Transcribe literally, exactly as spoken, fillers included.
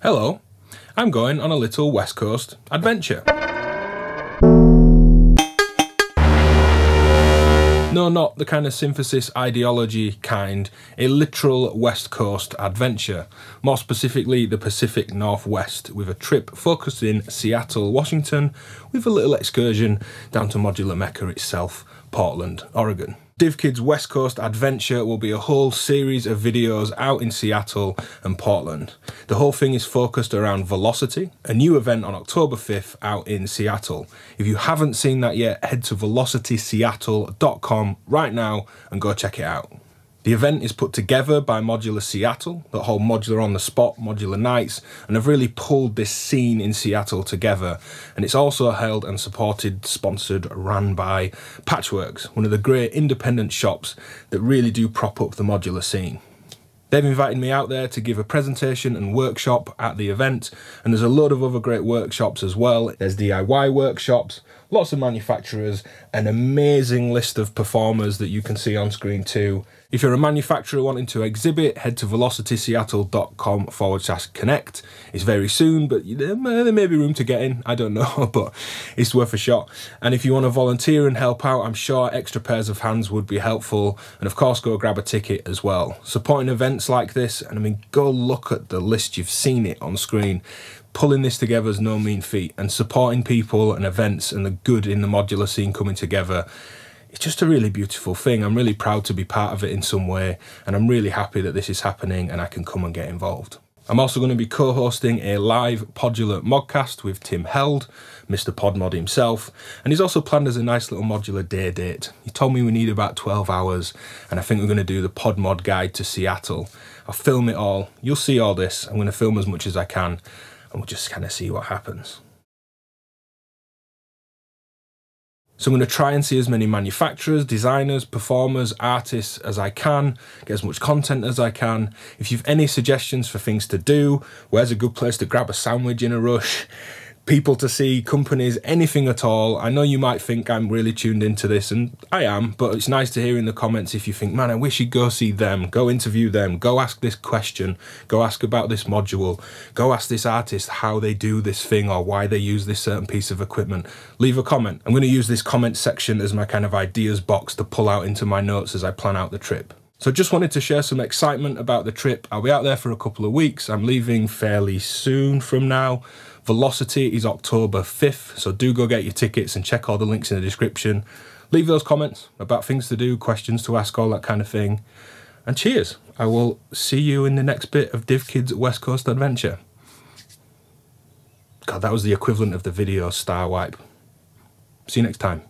Hello, I'm going on a little West Coast adventure. No, not the kind of synthesis ideology kind, a literal West Coast adventure, more specifically the Pacific Northwest, with a trip focused in Seattle, Washington, with a little excursion down to Modular Mecca itself, Portland, Oregon. DivKid's West Coast adventure will be a whole series of videos out in Seattle and Portland. The whole thing is focused around Velocity, a new event on October fifth out in Seattle. If you haven't seen that yet, head to velocity seattle dot com right now and go check it out. The event is put together by Modular Seattle, that hold Modular on the Spot, Modular Nights, and have really pulled this scene in Seattle together. And it's also held and supported, sponsored, ran by Patchworks, one of the great independent shops that really do prop up the modular scene. They've invited me out there to give a presentation and workshop at the event, and there's a load of other great workshops as well. There's D I Y workshops, lots of manufacturers, an amazing list of performers that you can see on screen too. If you're a manufacturer wanting to exhibit, head to velocity seattle dot com forward slash connect. It's very soon, but there may be room to get in. I don't know, but it's worth a shot. And if you want to volunteer and help out, I'm sure extra pairs of hands would be helpful. And of course, go grab a ticket as well. Supporting events like this, and I mean, go look at the list. You've seen it on screen. Pulling this together is no mean feat, and supporting people and events and the good in the modular scene coming together, it's just a really beautiful thing. I'm really proud to be part of it in some way, and I'm really happy that this is happening and I can come and get involved. I'm also going to be co-hosting a live Podular Modcast with Tim Held, Mister Podmod himself, and he's also planned as a nice little modular day date. He told me we need about twelve hours, and I think we're going to do the Podmod Guide to Seattle. I'll film it all. You'll see all this. I'm going to film as much as I can, and we'll just kind of see what happens. So I'm going to try and see as many manufacturers, designers, performers, artists as I can, get as much content as I can. If you've any suggestions for things to do, where's a good place to grab a sandwich in a rush, people to see, companies, anything at all. I know you might think I'm really tuned into this, and I am, but it's nice to hear in the comments if you think, man, I wish you'd go see them, go interview them, go ask this question, go ask about this module, go ask this artist how they do this thing or why they use this certain piece of equipment. Leave a comment. I'm going to use this comment section as my kind of ideas box to pull out into my notes as I plan out the trip. So just wanted to share some excitement about the trip. I'll be out there for a couple of weeks. I'm leaving fairly soon from now. Velocity is October fifth, so do go get your tickets and check all the links in the description. Leave those comments about things to do, questions to ask, all that kind of thing. And cheers. I will see you in the next bit of DivKid's West Coast Adventure. God, that was the equivalent of the video star wipe. See you next time.